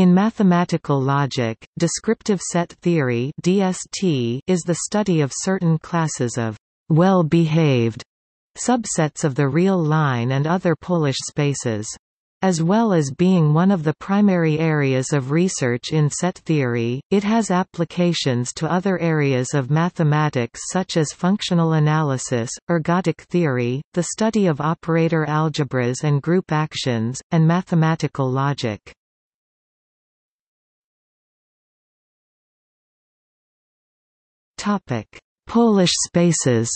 In mathematical logic, descriptive set theory (DST) is the study of certain classes of well-behaved subsets of the real line and other Polish spaces. As well as being one of the primary areas of research in set theory, it has applications to other areas of mathematics such as functional analysis, ergodic theory, the study of operator algebras and group actions, and mathematical logic. Polish spaces.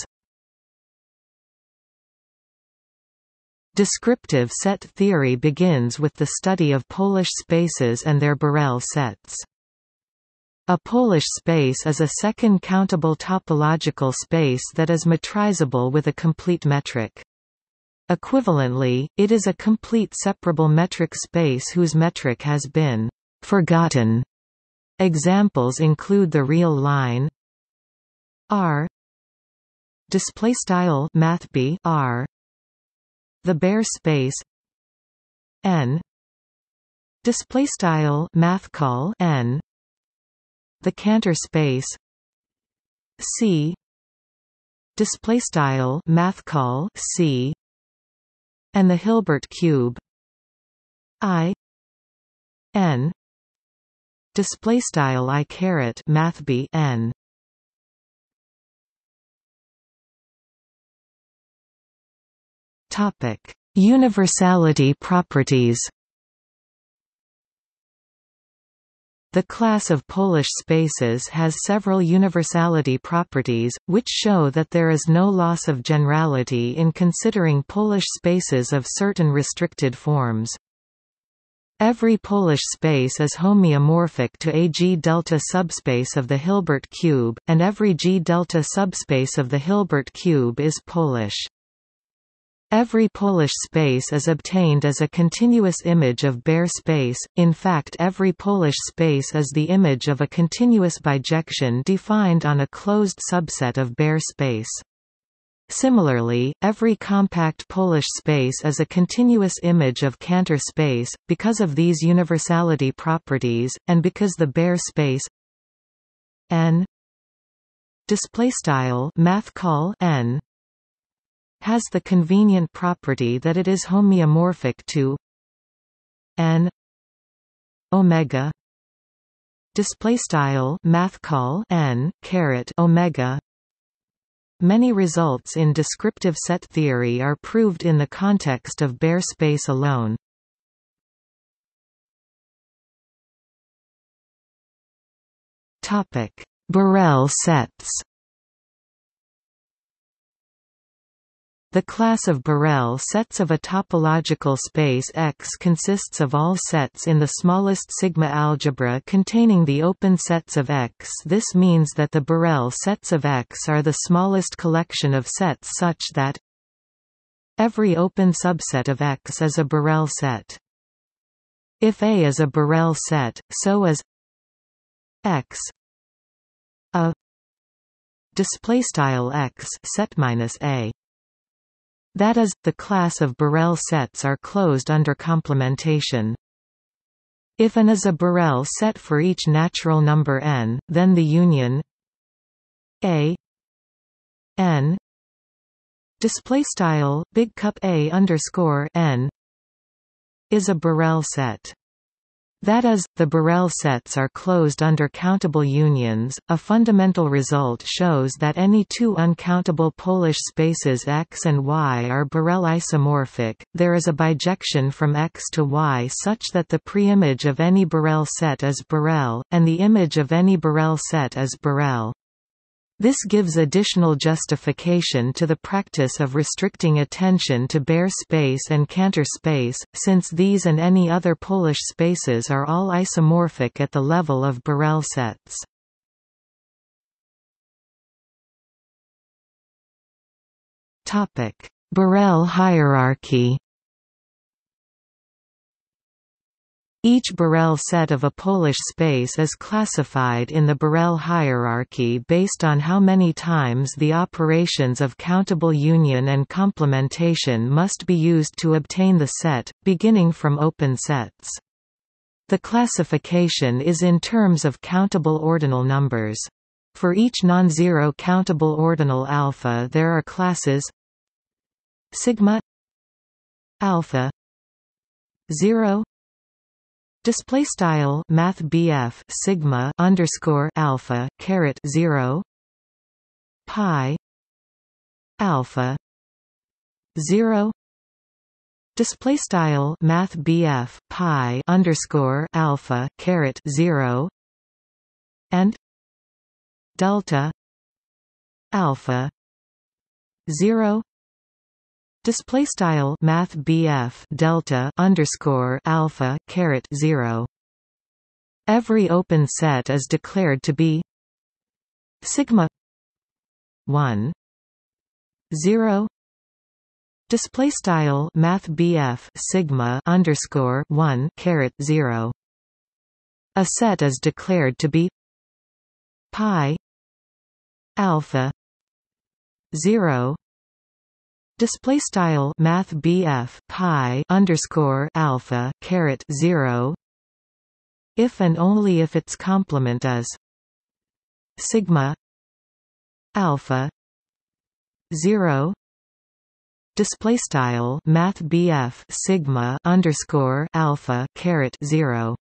Descriptive set theory begins with the study of Polish spaces and their Borel sets. A Polish space is a second countable topological space that is metrizable with a complete metric. Equivalently, it is a complete separable metric space whose metric has been forgotten. Examples include the real line R, R, the bare space N, N, the Cantor space C, C, and the Hilbert cube I N, N. Universality properties. The class of Polish spaces has several universality properties, which show that there is no loss of generality in considering Polish spaces of certain restricted forms. Every Polish space is homeomorphic to a G-delta subspace of the Hilbert cube, and every G-delta subspace of the Hilbert cube is Polish. Every Polish space is obtained as a continuous image of bare space. In fact, every Polish space is the image of a continuous bijection defined on a closed subset of bare space. Similarly, every compact Polish space is a continuous image of Cantor space, because of these universality properties, and because the bare space N has the convenient property that it is homeomorphic to N omega omega. Many results in descriptive set theory are proved in the context of bare space alone. Topic: Borel sets. The class of Borel sets of a topological space X consists of all sets in the smallest sigma algebra containing the open sets of X. This means that the Borel sets of X are the smallest collection of sets such that every open subset of X is a Borel set. If A is a Borel set, so is X a X set minus A. That is, the class of Borel sets are closed under complementation. If n is a Borel set for each natural number n, then the union A n (A_n) is a Borel set. That is, the Borel sets are closed under countable unions. A fundamental result shows that any two uncountable Polish spaces X and Y are Borel isomorphic. There is a bijection from X to Y such that the preimage of any Borel set is Borel, and the image of any Borel set is Borel. This gives additional justification to the practice of restricting attention to bare space and Cantor space, since these and any other Polish spaces are all isomorphic at the level of Borel sets. Topic: Borel hierarchy. Each Borel set of a Polish space is classified in the Borel hierarchy based on how many times the operations of countable union and complementation must be used to obtain the set, beginning from open sets. The classification is in terms of countable ordinal numbers. For each non-zero countable ordinal alpha there are classes sigma alpha 0 display style math BF sigma underscore alpha caret 0 pi alpha 0 display style math BF pi underscore alpha caret 0 and delta alpha 0 display style math BF delta underscore alpha caret 0. Every open set is declared to be sigma 1 0 display style math BF sigma underscore 1 caret 0. A set is declared to be pi alpha 0 display style math BF pi underscore alpha caret 0 if and only if its complement is sigma alpha 0 display style math BF sigma underscore alpha caret 0.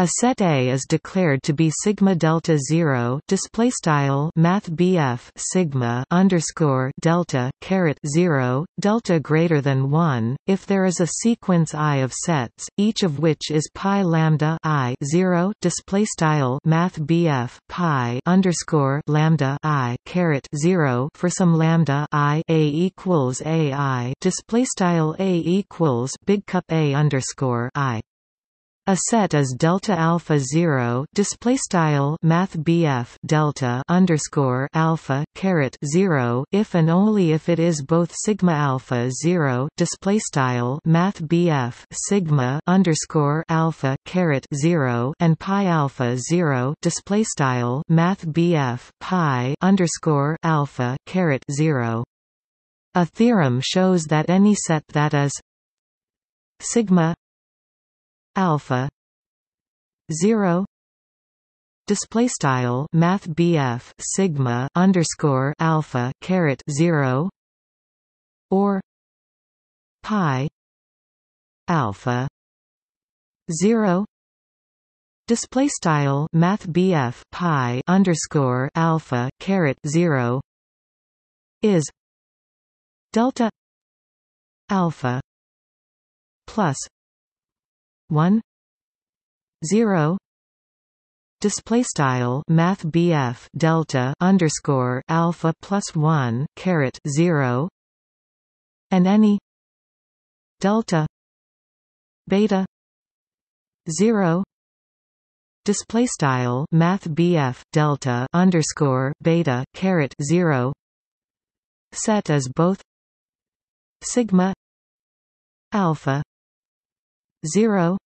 A set A is declared to be sigma delta 0 display style math BF sigma underscore delta caret 0 delta greater than 1 if there is a sequence I of sets, each of which is pi lambda I 0 display style math BF pi underscore lambda I caret 0 for some lambda I A equals AI display style A equals big cup A underscore I. A set is delta alpha 0 display style math BF delta underscore alpha caret 0 if and only if it is both sigma alpha 0 display style math BF sigma underscore alpha caret 0 and pi alpha 0 display style math BF pi underscore alpha caret 0. A theorem shows that any set that is sigma alpha 0 display style math BF sigma underscore alpha caret 0 or pi alpha 0 display style math BF pi underscore alpha caret 0 is delta alpha plus 1 0 display style math BF delta underscore alpha plus 1 caret 0 and any delta beta 0 display style math BF delta underscore beta caret 0 set as both sigma alpha 0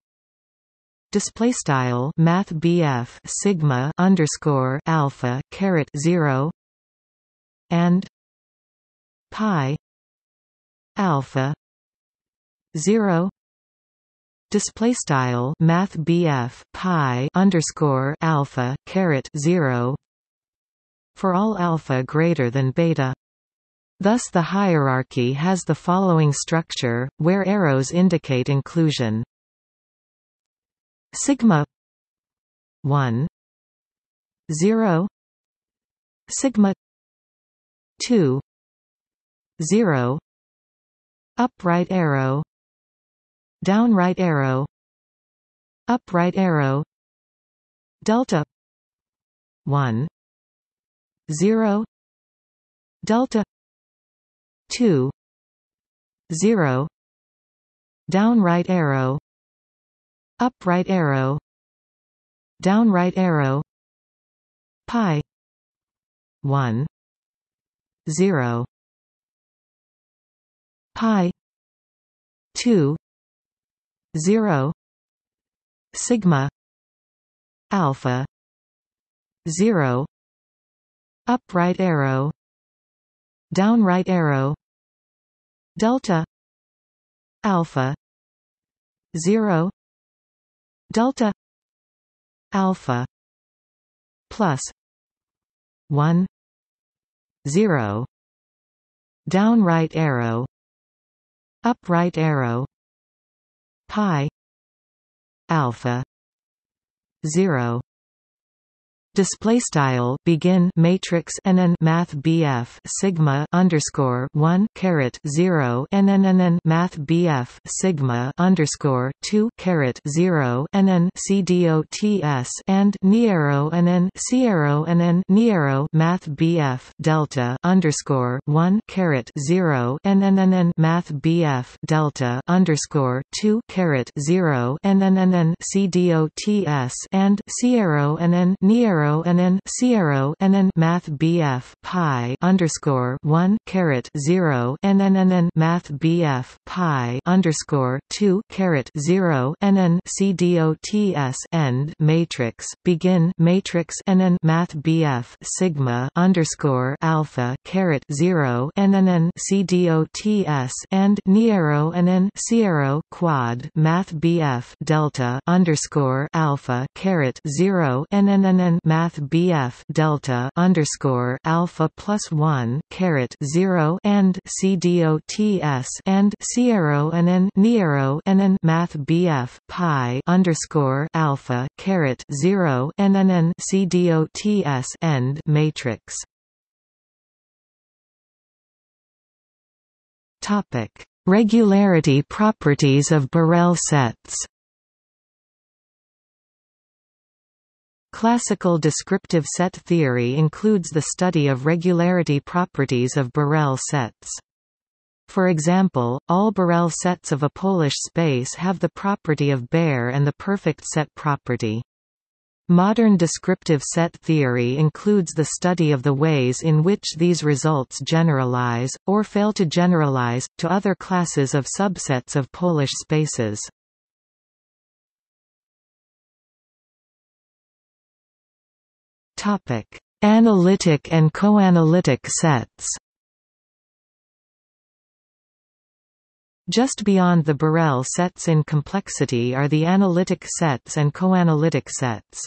display style math BF sigma underscore alpha caret 0 and pi alpha 0 display style math BF pi underscore alpha caret 0 for all alpha greater than beta. Thus the hierarchy has the following structure, where arrows indicate inclusion. Sigma 1 0 sigma 2 0 upright arrow downright arrow upright arrow delta 1 0 delta 2 0 downright arrow upright arrow downright arrow pi 1 0 pi 2 0 sigma alpha 0 upright arrow downright arrow delta alpha 0 delta alpha plus 1 0 down right arrow up right arrow pi alpha 0. Display style begin matrix NN math BF sigma underscore 1 carat 0 NN math BF sigma underscore 2 carat 0 NN CDOTS and Nero NN Nero math BF delta underscore 1 carat 0 NN math BF delta underscore 2 carat 0 NN CDOTS and Cero NN Nero NN math BF pi underscore 1 carat 0 NN math BF pi underscore 2 carat 0 NN CDOTS end matrix begin matrix NN math BF sigma underscore alpha carat 0 NN CDOTS and Nero NN Cero quad math BF delta underscore alpha carat 0 NN math BF delta underscore alpha plus 1 carat 0 and CDOTS and Cero NN Nero NN math BF pi underscore alpha carat 0 NN CDOTS end matrix. Topic: Regularity properties of Borel sets. Classical descriptive set theory includes the study of regularity properties of Borel sets. For example, all Borel sets of a Polish space have the property of bare and the perfect set property. Modern descriptive set theory includes the study of the ways in which these results generalize, or fail to generalize, to other classes of subsets of Polish spaces. Analytic and coanalytic sets. Just beyond the Borel sets in complexity are the analytic sets and coanalytic sets.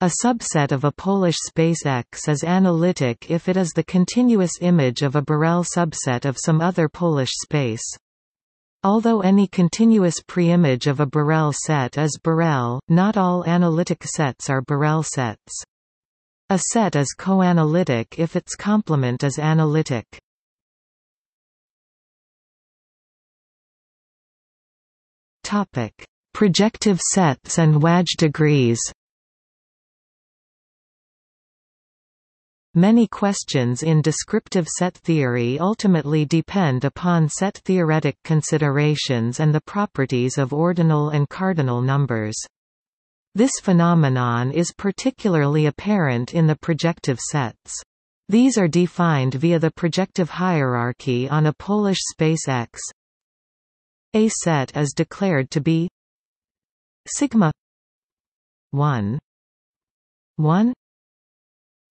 A subset of a Polish space X is analytic if it is the continuous image of a Borel subset of some other Polish space. Although any continuous preimage of a Borel set is Borel, not all analytic sets are Borel sets. A set is coanalytic if its complement is analytic. Topic: Projective sets and Wadge degrees. Many questions in descriptive set theory ultimately depend upon set theoretic considerations and the properties of ordinal and cardinal numbers. This phenomenon is particularly apparent in the projective sets. These are defined via the projective hierarchy on a Polish space X. A set is declared to be sigma 1 1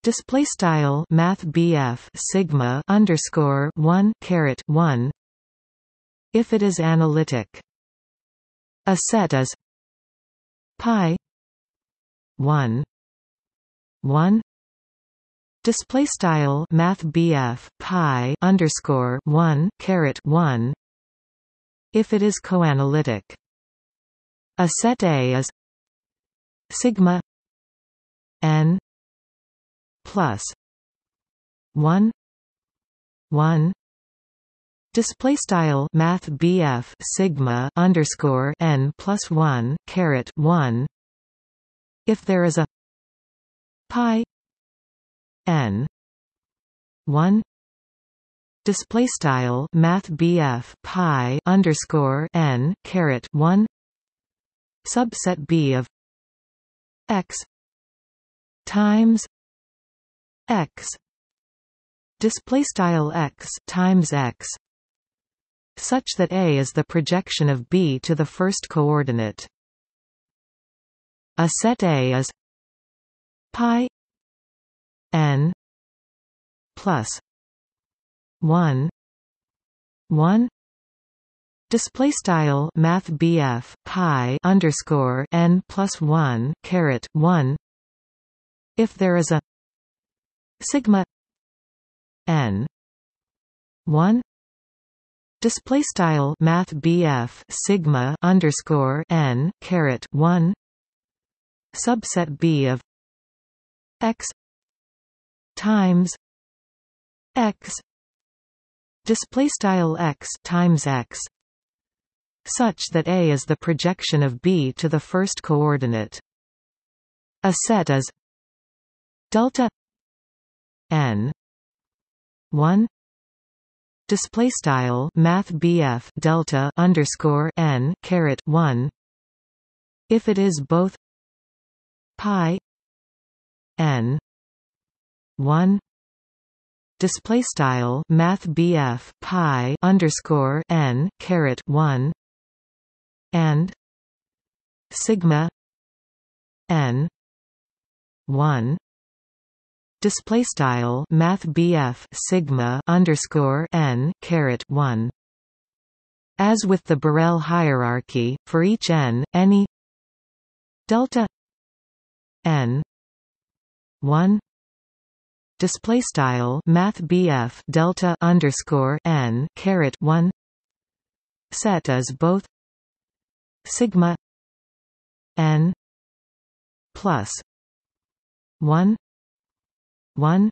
display style math BF sigma underscore 1 carat 1 if it is analytic. A set is pi 1 1 display style math BF pi underscore 1 carat 1 if it is coanalytic. A set A is sigma n plus 1 1 display style math BF sigma underscore n plus 1 carat 1 if there is a pi n 1 display style math BF pi underscore n carat 1 subset B of X times X display style X times X such that A is the projection of B to the first coordinate. A set A is pi n plus 1 1 Display style math BF pi underscore n plus 1 caret 1. If there is a sigma n 1 display style math BF sigma underscore n caret 1 subset B of X times X display style X times X, such that A is the projection of B to the first coordinate. A set is delta n 1 display style math BF delta underscore n caret 1 if it is both pi n 1 display style math BF pi underscore n caret 1 and sigma n 1 display style math BF sigma underscore n caret 1. As with the Borel hierarchy, for each n, any delta n 1 display style math BF delta underscore n caret 1 set is both sigma n plus 1 1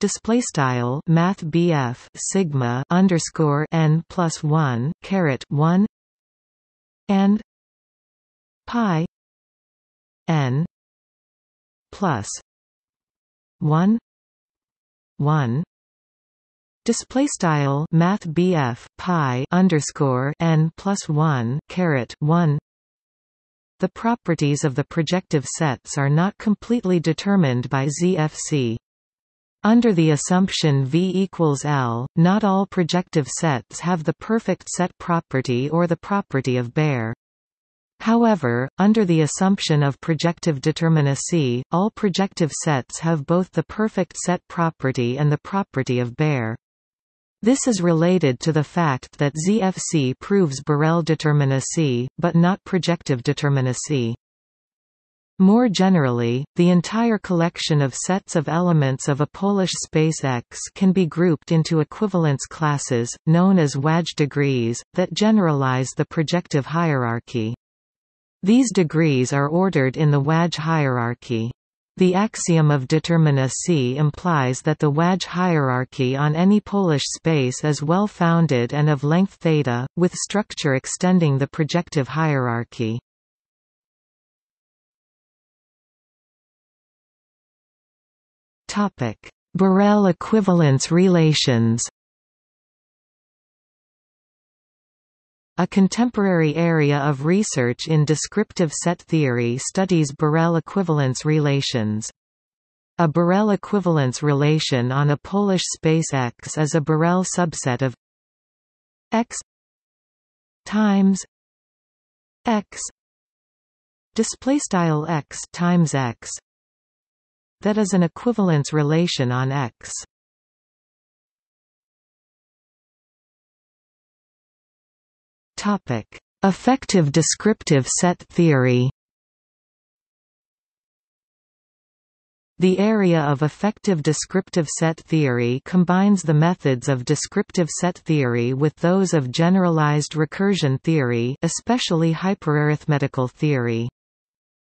display style math BF sigma underscore n plus 1 caret 1 and pi n plus 1 1 display style math BF pi underscore n plus 1 caret 1. The properties of the projective sets are not completely determined by ZFC. Under the assumption V equals L, not all projective sets have the perfect set property or the property of Borel. However, under the assumption of projective determinacy, all projective sets have both the perfect set property and the property of Borel. This is related to the fact that ZFC proves Borel determinacy, but not projective determinacy. More generally, the entire collection of sets of elements of a Polish space X can be grouped into equivalence classes, known as Wadge degrees, that generalize the projective hierarchy. These degrees are ordered in the Wadge hierarchy. The axiom of determinacy implies that the Wadge hierarchy on any Polish space is well-founded and of length theta, with structure extending the projective hierarchy. Topic: Borel equivalence relations. A contemporary area of research in descriptive set theory studies Borel equivalence relations. A Borel equivalence relation on a Polish space X is a Borel subset of X times X displaystyle X times X that is an equivalence relation on X. Topic: Effective descriptive set theory. The area of effective descriptive set theory combines the methods of descriptive set theory with those of generalized recursion theory, especially hyperarithmetical theory.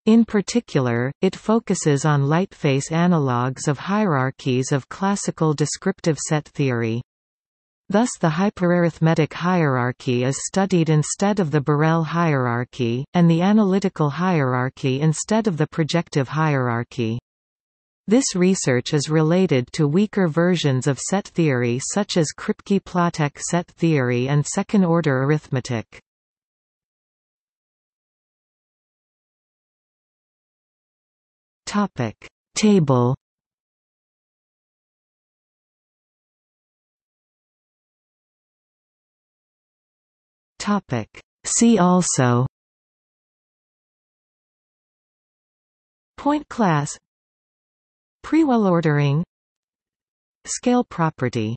In particular, it focuses on lightface analogues of hierarchies of classical descriptive set theory. Thus the hyperarithmetic hierarchy is studied instead of the Borel hierarchy, and the analytical hierarchy instead of the projective hierarchy. This research is related to weaker versions of set theory such as Kripke-Platek set theory and second-order arithmetic. Table. See also: point class, prewell ordering, scale property.